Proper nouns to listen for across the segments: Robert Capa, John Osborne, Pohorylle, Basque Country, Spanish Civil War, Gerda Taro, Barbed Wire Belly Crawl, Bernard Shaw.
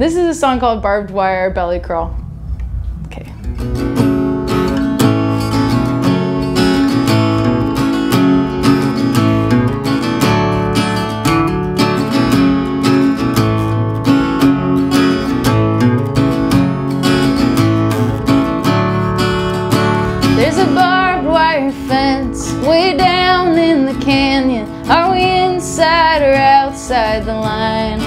This is a song called Barbed Wire Belly Crawl. Okay. There's a barbed wire fence way down in the canyon. Are we inside or outside the line?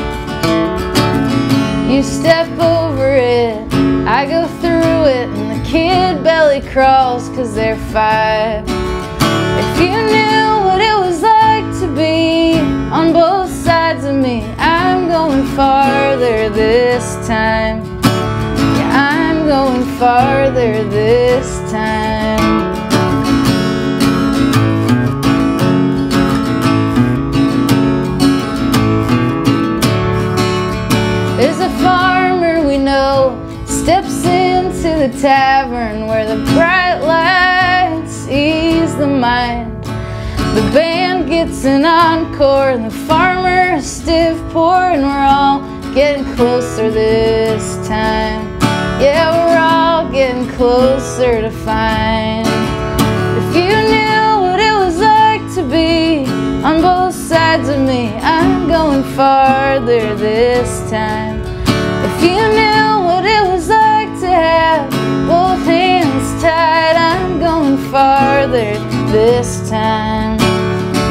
You step over it, I go through it, and the kid belly crawls cause they're five. If you knew what it was like to be on both sides of me, I'm going farther this time. Yeah, I'm going farther this time. There's a farmer we know steps into the tavern where the bright lights ease the mind. The band gets an encore and the farmer a stiff pour, and we're all getting closer this time. Yeah, we're all getting closer to find. If you knew what it was like to be on both sides of me, I'm going farther this time. If you knew what it was like to have both hands tied, I'm going farther this time.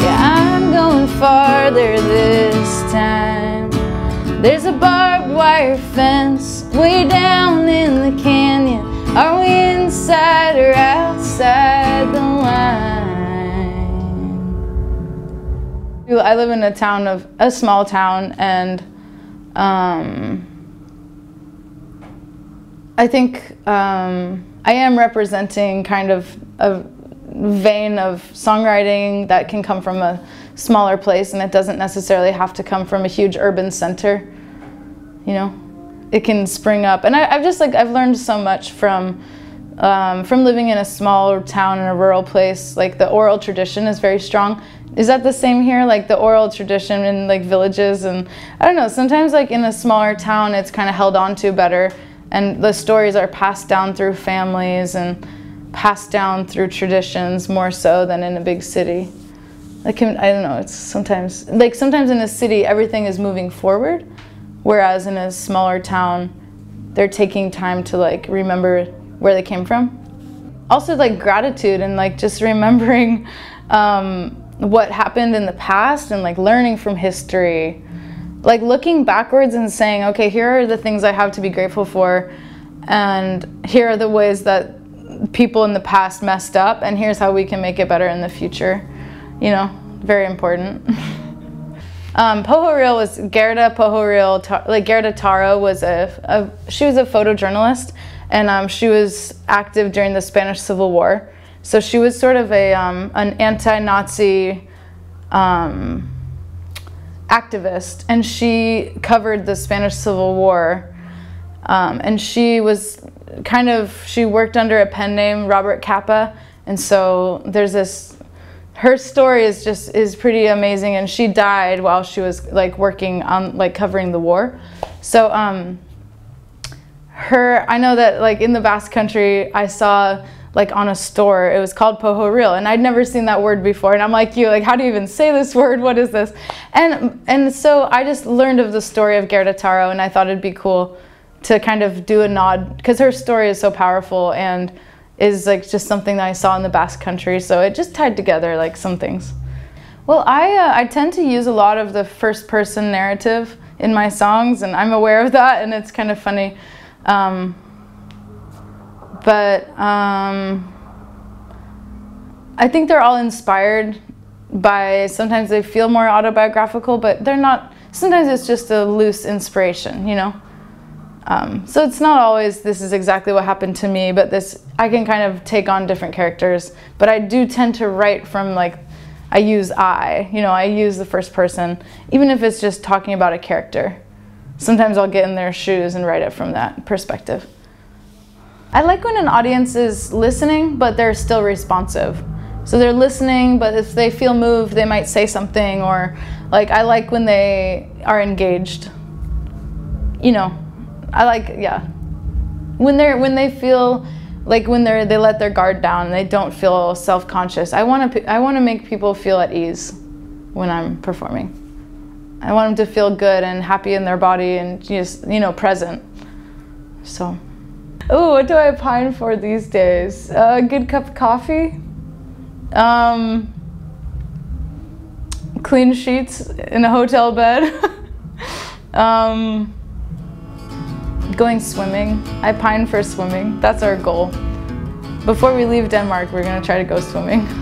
Yeah, I'm going farther this time. There's a barbed wire fence way down in the canyon. Are we inside or outside the line? I live in a small town, and I think I am representing kind of a vein of songwriting that can come from a smaller place, and it doesn't necessarily have to come from a huge urban center. You know, it can spring up, and I've learned so much from living in a small town in a rural place. Like, the oral tradition is very strong. Is that the same here? Like, the oral tradition in like villages, and I don't know, sometimes like in a smaller town it's kind of held on to better, and the stories are passed down through families and passed down through traditions more so than in a big city. Like, I don't know, it's sometimes in a city everything is moving forward, whereas in a smaller town they're taking time to like remember where they came from. Also like gratitude and like just remembering what happened in the past and like learning from history. Like looking backwards and saying, okay, here are the things I have to be grateful for, and here are the ways that people in the past messed up, and here's how we can make it better in the future. You know, very important. Pohorylle was Gerda Pohorylle, like Gerda Taro was she was a photojournalist, and she was active during the Spanish Civil War. So she was sort of an anti-Nazi activist, and she covered the Spanish Civil War. And she was she worked under a pen name, Robert Capa, and so there's this, her story is pretty amazing, and she died while she was like working on, like covering the war. So I know that like in the Basque Country, I saw like on a store, it was called Pohorylle, and I'd never seen that word before, and I'm like, how do you even say this word, what is this? And so I just learned of the story of Gerda Taro, and I thought it'd be cool to kind of do a nod, because her story is so powerful and is like just something that I saw in the Basque Country, so it just tied together like some things. Well, I tend to use a lot of the first person narrative in my songs, and I'm aware of that, and it's kind of funny. But I think they're all inspired by, sometimes they feel more autobiographical, but they're not, sometimes it's just a loose inspiration, you know? So it's not always, this is exactly what happened to me, but this, I can kind of take on different characters, but I do tend to write from like, I use the first person, even if it's just talking about a character. Sometimes I'll get in their shoes and write it from that perspective. I like when an audience is listening, but they're still responsive. So they're listening, but if they feel moved, they might say something, or like, I like when they are engaged, you know. I like, yeah. When they feel like they let their guard down and they don't feel self-conscious. I want to make people feel at ease when I'm performing. I want them to feel good and happy in their body and just, you know, present. So, oh, what do I pine for these days? A good cup of coffee, clean sheets in a hotel bed, going swimming. I pine for swimming. That's our goal. Before we leave Denmark, we're gonna try to go swimming.